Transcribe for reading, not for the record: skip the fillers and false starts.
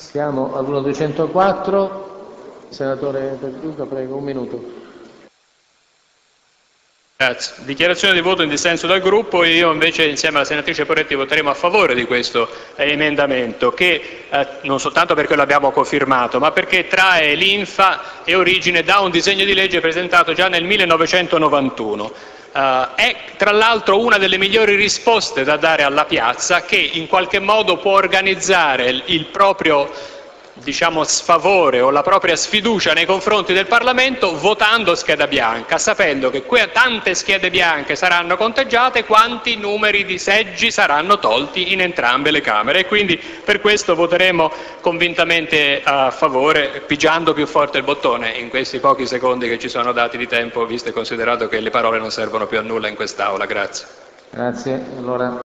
Siamo all'1.204. Senatore Perduca, prego, un minuto. Grazie. Dichiarazione di voto in dissenso dal gruppo. Io invece insieme alla senatrice Poretti voteremo a favore di questo emendamento che non soltanto perché l'abbiamo cofirmato, ma perché trae linfa e origine da un disegno di legge presentato già nel 1991. È tra l'altro una delle migliori risposte da dare alla piazza che in qualche modo può organizzare il proprio sfavore o la propria sfiducia nei confronti del Parlamento votando scheda bianca, sapendo che tante schede bianche saranno conteggiate quanti numeri di seggi saranno tolti in entrambe le Camere, e quindi per questo voteremo convintamente a favore, pigiando più forte il bottone in questi pochi secondi che ci sono dati di tempo, visto e considerato che le parole non servono più a nulla in quest'Aula. Grazie. Grazie. Allora...